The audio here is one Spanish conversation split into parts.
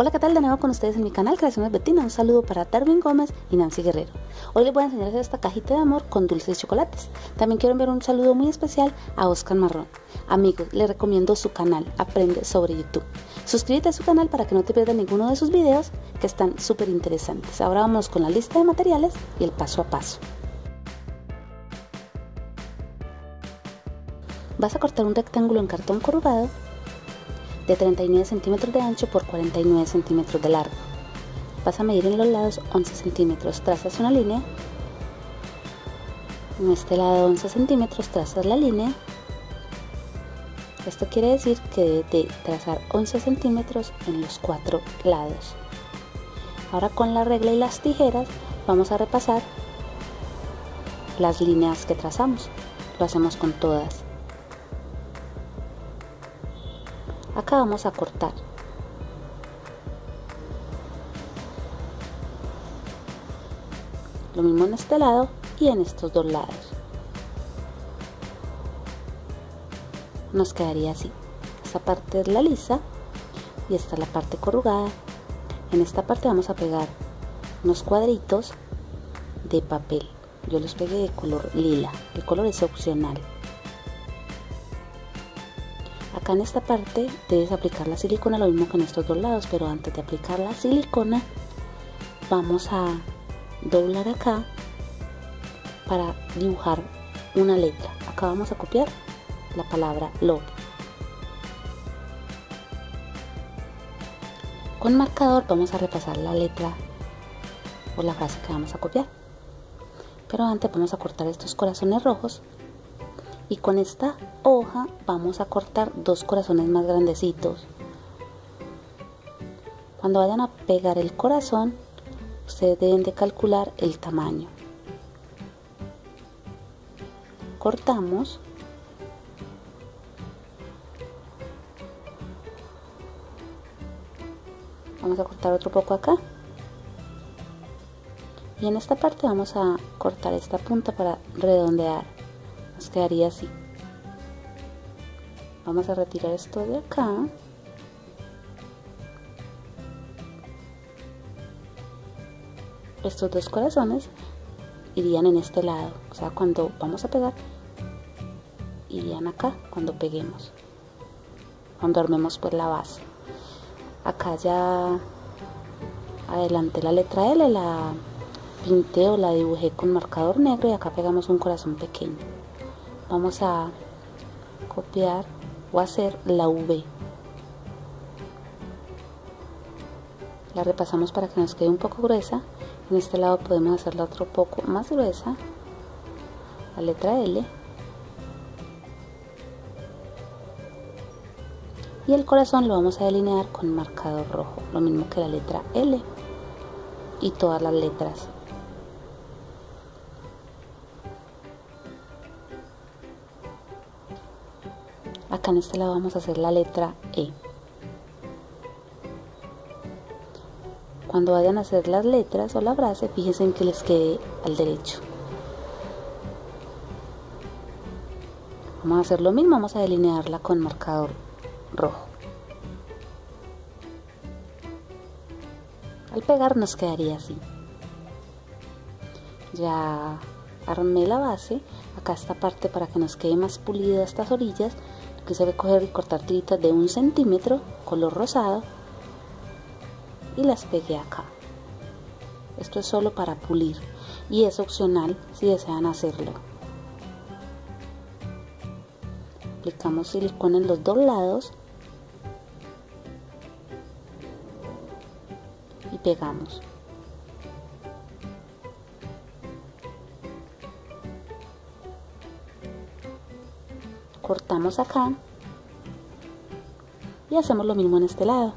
Hola, ¿qué tal? De nuevo con ustedes en mi canal Creaciones Betina. Un saludo para Darwin Gómez y Nancy Guerrero. Hoy les voy a enseñar esta cajita de amor con dulces y chocolates. También quiero enviar un saludo muy especial a Oscar Marrón. Amigos, les recomiendo su canal Aprende sobre YouTube. Suscríbete a su canal para que no te pierdas ninguno de sus videos, que están súper interesantes. Ahora vamos con la lista de materiales y el paso a paso. Vas a cortar un rectángulo en cartón corrugado de 39 centímetros de ancho por 49 centímetros de largo. Vas a medir en los lados 11 centímetros, trazas una línea, en este lado 11 centímetros, trazas la línea. Esto quiere decir que debes de trazar 11 centímetros en los 4 lados. Ahora con la regla y las tijeras vamos a repasar las líneas que trazamos, lo hacemos con todas. Acá vamos a cortar. Lo mismo en este lado y en estos dos lados. Nos quedaría así. Esta parte es la lisa y esta es la parte corrugada. En esta parte vamos a pegar unos cuadritos de papel. Yo los pegué de color lila. El color es opcional. Acá en esta parte debes aplicar la silicona, lo mismo que en estos dos lados, pero antes de aplicar la silicona vamos a doblar acá para dibujar una letra. Acá vamos a copiar la palabra love. Con marcador vamos a repasar la letra o la frase que vamos a copiar, pero antes vamos a cortar estos corazones rojos. Y con esta hoja vamos a cortar dos corazones más grandecitos. Cuando vayan a pegar el corazón, ustedes deben de calcular el tamaño. Cortamos. Vamos a cortar otro poco acá. Y en esta parte vamos a cortar esta punta para redondear. Nos quedaría así. Vamos a retirar esto de acá. Estos dos corazones irían en este lado, o sea, cuando vamos a pegar irían acá cuando peguemos, cuando armemos pues la base. Acá ya adelanté la letra L, la pinté o la dibujé con marcador negro y acá pegamos un corazón pequeño. Vamos a copiar o hacer la V. La repasamos para que nos quede un poco gruesa. En este lado podemos hacerla otro poco más gruesa. La letra L. Y el corazón lo vamos a delinear con marcador rojo. Lo mismo que la letra L. Y todas las letras. Acá en este lado vamos a hacer la letra E. Cuando vayan a hacer las letras o la frase, fíjense en que les quede al derecho. Vamos a hacer lo mismo, vamos a delinearla con marcador rojo. Al pegar nos quedaría así. Ya armé la base. Acá esta parte para que nos quede más pulida estas orillas, que se va a coger y cortar tiritas de 1 centímetro color rosado y las pegué acá. Esto es solo para pulir y es opcional si desean hacerlo. Aplicamos silicona en los dos lados y pegamos. Cortamos acá y hacemos lo mismo en este lado.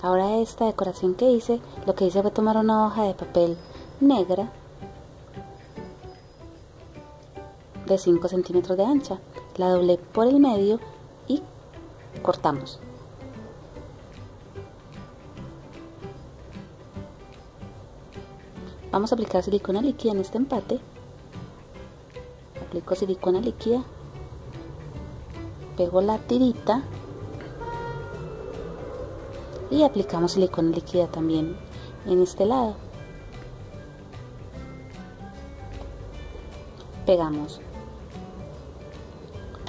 Ahora esta decoración que hice, lo que hice fue tomar una hoja de papel negra de 5 centímetros de ancha. la doblé por el medio y cortamos. Vamos a aplicar silicona líquida en este empate. Aplico silicona líquida, pego la tirita y aplicamos silicona líquida también en este lado. Pegamos.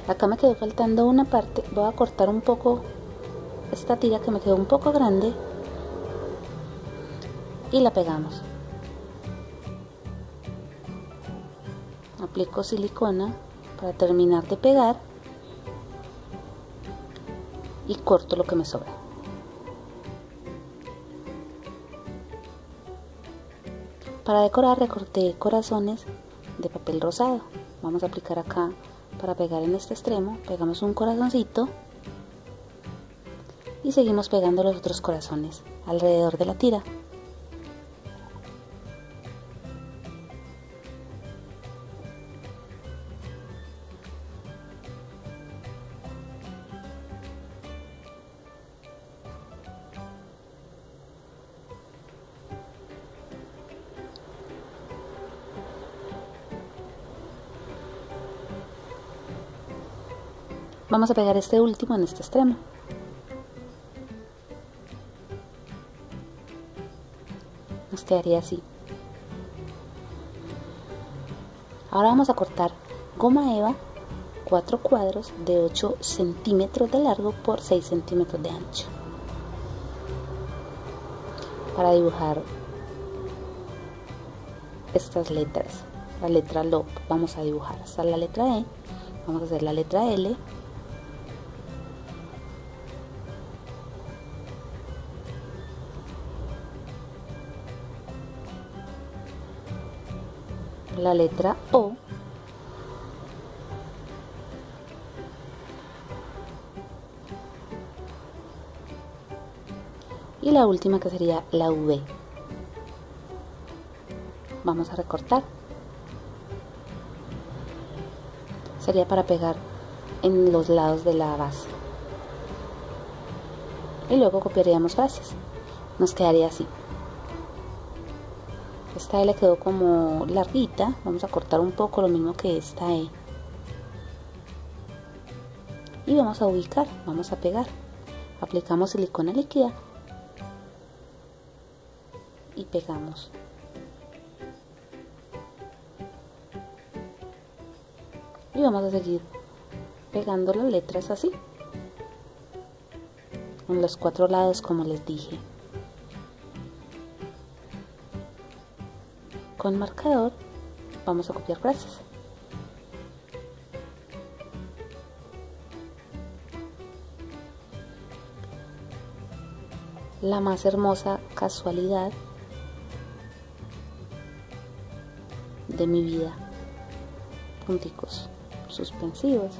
Acá me quedó faltando una parte. Voy a cortar un poco esta tira que me quedó un poco grande y la pegamos. Aplico silicona para terminar de pegar y corto lo que me sobra. Para decorar recorté corazones de papel rosado. Vamos a aplicar acá para pegar en este extremo. Pegamos un corazoncito y seguimos pegando los otros corazones alrededor de la tira. Vamos a pegar este último en este extremo. Nos quedaría así. Ahora vamos a cortar goma eva, 4 cuadros de 8 centímetros de largo por 6 centímetros de ancho. Para dibujar estas letras, la letra LOB vamos a dibujar hasta la letra E. Vamos a hacer la letra L. La letra O, y la última que sería la V. Vamos a recortar. Sería para pegar en los lados de la base y luego copiaríamos frases. Nos quedaría así. Esta E le quedó como larguita, vamos a cortar un poco, lo mismo que esta E. Y vamos a ubicar, vamos a pegar. Aplicamos silicona líquida y pegamos. Y vamos a seguir pegando las letras así, en los 4 lados como les dije. Con marcador vamos a copiar frases. La más hermosa casualidad de mi vida. Punticos suspensivos.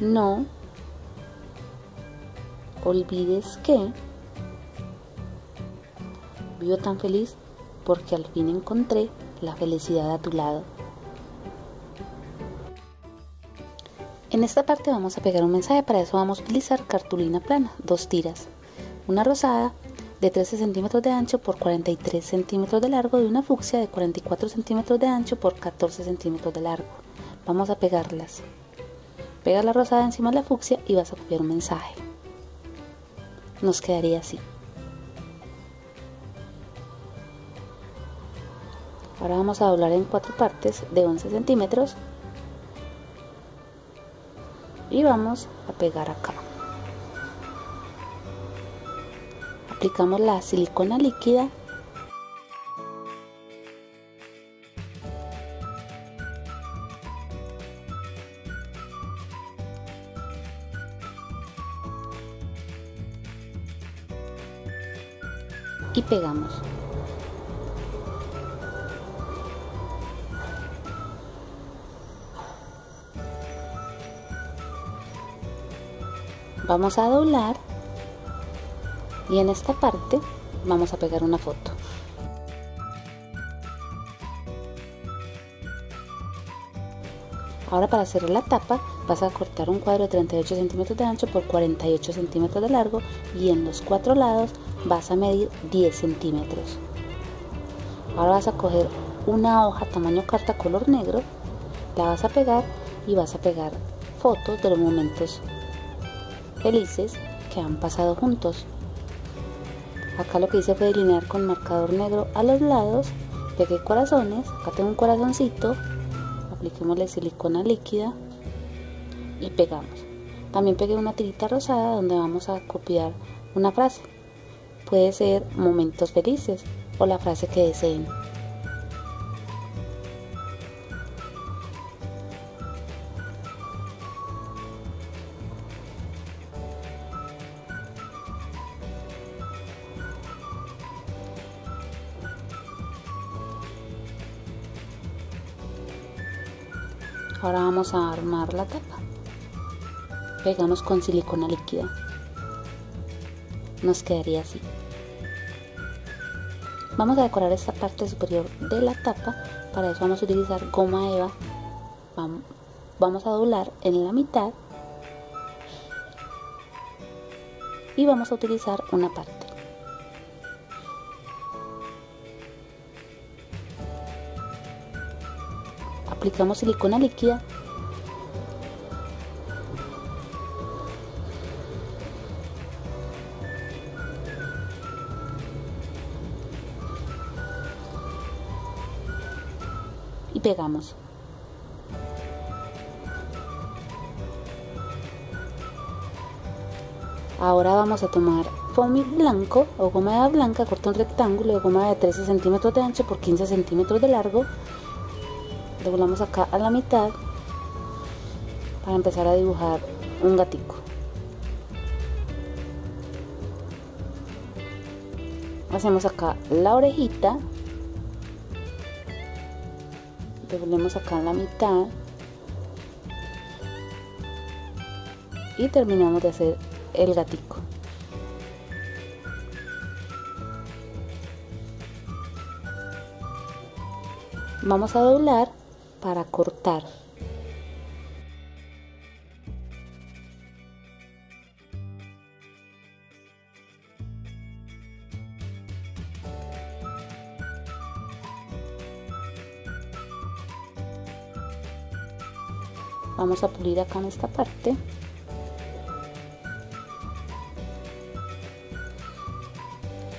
No olvides que vivo tan feliz porque al fin encontré la felicidad a tu lado. En esta parte vamos a pegar un mensaje. Para eso vamos a utilizar cartulina plana, 2 tiras, una rosada de 13 centímetros de ancho por 43 centímetros de largo y una fucsia de 44 centímetros de ancho por 14 centímetros de largo. Vamos a pegarlas. Pega la rosada encima de la fucsia y vas a copiar un mensaje. Nos quedaría así. Ahora vamos a doblar en 4 partes de 11 centímetros y vamos a pegar acá. Aplicamos la silicona líquida y pegamos. Vamos a doblar y en esta parte vamos a pegar una foto. Ahora, para cerrar la tapa, vas a cortar un cuadro de 38 centímetros de ancho por 48 centímetros de largo y en los cuatro lados vas a medir 10 centímetros. Ahora vas a coger una hoja tamaño carta color negro, la vas a pegar y vas a pegar fotos de los momentos felices que han pasado juntos. Acá lo que hice fue delinear con marcador negro a los lados, pegué corazones, acá tengo un corazoncito, apliquémosle silicona líquida y pegamos. También pegué una tirita rosada donde vamos a copiar una frase, puede ser momentos felices o la frase que deseen. Ahora vamos a armar la tapa. Pegamos con silicona líquida. Nos quedaría así. Vamos a decorar esta parte superior de la tapa. Para eso vamos a utilizar goma eva. Vamos a doblar en la mitad. Y vamos a utilizar una parte. Aplicamos silicona líquida y pegamos. Ahora vamos a tomar foamy blanco o goma eva blanca, corta un rectángulo de goma de 13 centímetros de ancho por 15 centímetros de largo. Doblamos acá a la mitad para empezar a dibujar un gatico. Hacemos acá la orejita, doblamos acá a la mitad y terminamos de hacer el gatico. Vamos a doblar para cortar. Vamos a pulir acá en esta parte.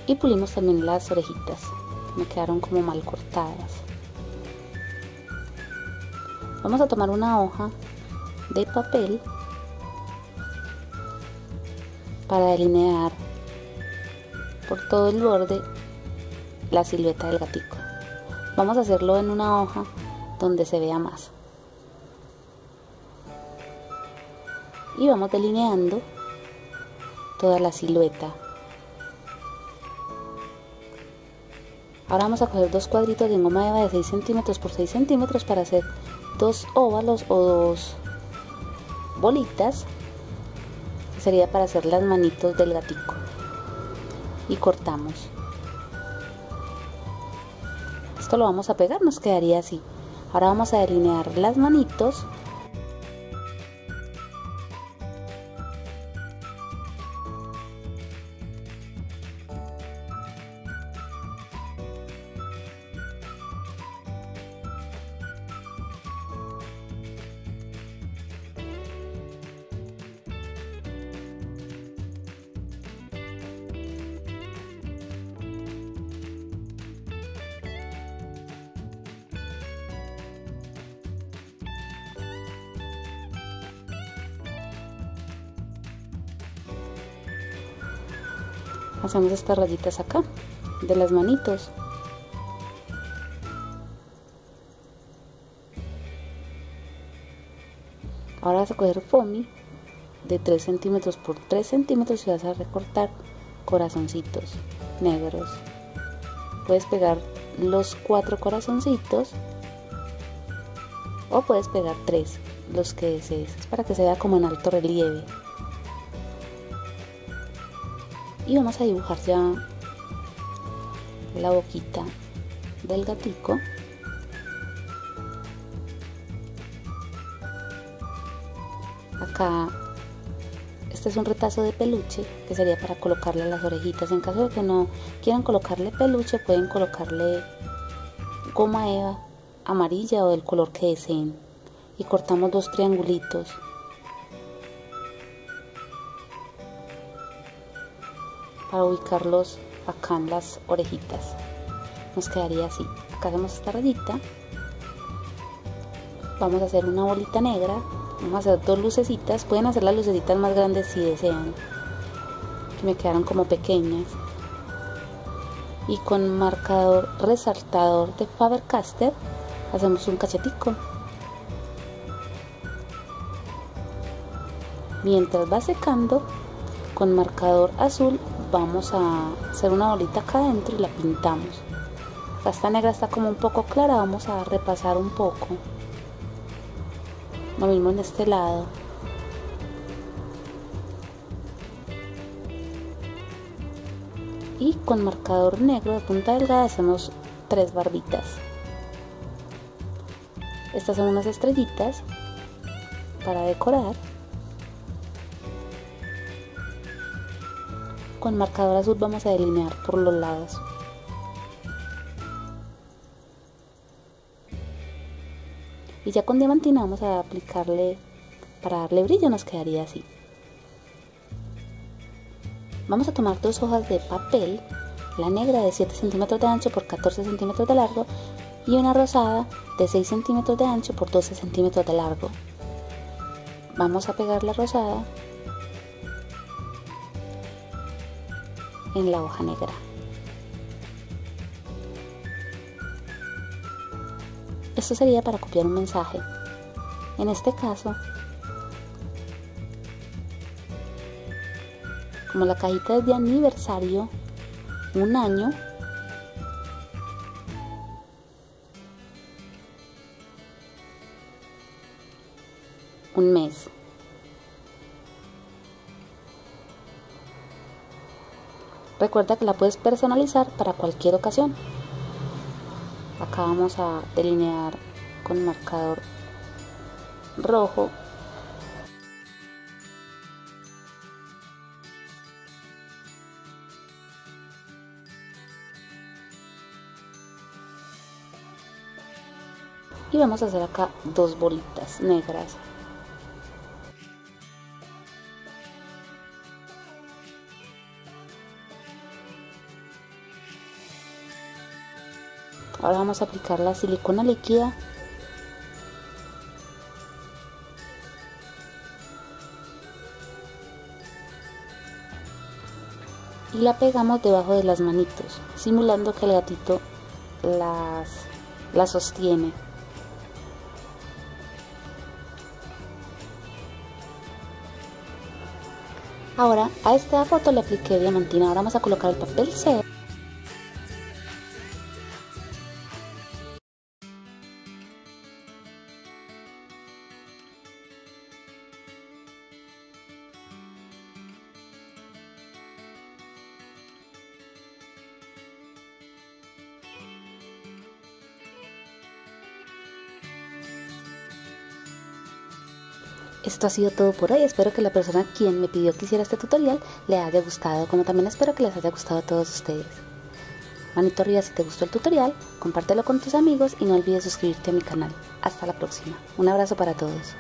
Y pulimos también las orejitas, me quedaron como mal cortadas. Vamos a tomar una hoja de papel para delinear por todo el borde la silueta del gatico. Vamos a hacerlo en una hoja donde se vea más. Y vamos delineando toda la silueta. Ahora vamos a coger dos cuadritos de goma eva de 6 centímetros por 6 centímetros para hacer dos óvalos o dos bolitas, sería para hacer las manitos del gatico, y cortamos. Esto lo vamos a pegar, nos quedaría así. Ahora vamos a delinear las manitos . Hacemos estas rayitas acá, de las manitos. Ahora vas a coger foamy de 3 centímetros por 3 centímetros y vas a recortar corazoncitos negros. Puedes pegar los 4 corazoncitos o puedes pegar 3, los que desees. Es para que se vea como en alto relieve. Y vamos a dibujar ya la boquita del gatico. Acá, este es un retazo de peluche que sería para colocarle las orejitas. En caso de que no quieran colocarle peluche, pueden colocarle goma eva amarilla o del color que deseen. Y cortamos dos triangulitos. Para ubicarlos acá en las orejitas. Nos quedaría así. Acá hacemos esta rayita. Vamos a hacer una bolita negra. Vamos a hacer dos lucecitas. Pueden hacer las lucecitas más grandes si desean, que me quedaron como pequeñas. Y con marcador resaltador de Faber-Castell hacemos un cachetico. Mientras va secando, con marcador azul vamos a hacer una bolita acá adentro y la pintamos. Esta negra está como un poco clara, vamos a repasar un poco. Lo mismo en este lado. Y con marcador negro de punta delgada hacemos tres barbitas. Estas son unas estrellitas para decorar. Con marcador azul vamos a delinear por los lados. Y ya con diamantina vamos a aplicarle, para darle brillo, nos quedaría así. Vamos a tomar dos hojas de papel, la negra de 7 centímetros de ancho por 14 centímetros de largo y una rosada de 6 centímetros de ancho por 12 centímetros de largo. Vamos a pegar la rosada en la hoja negra. Esto sería para copiar un mensaje. En este caso, como la cajita es de aniversario, un año, un mes. Recuerda que la puedes personalizar para cualquier ocasión. Acá vamos a delinear con marcador rojo y vamos a hacer acá dos bolitas negras. Ahora vamos a aplicar la silicona líquida y la pegamos debajo de las manitos, simulando que el gatito las sostiene. Ahora a esta foto le apliqué diamantina. Ahora vamos a colocar el papel C. Esto ha sido todo por hoy. Espero que la persona quien me pidió que hiciera este tutorial le haya gustado, como también espero que les haya gustado a todos ustedes. Manito arriba si te gustó el tutorial, compártelo con tus amigos y no olvides suscribirte a mi canal. Hasta la próxima. Un abrazo para todos.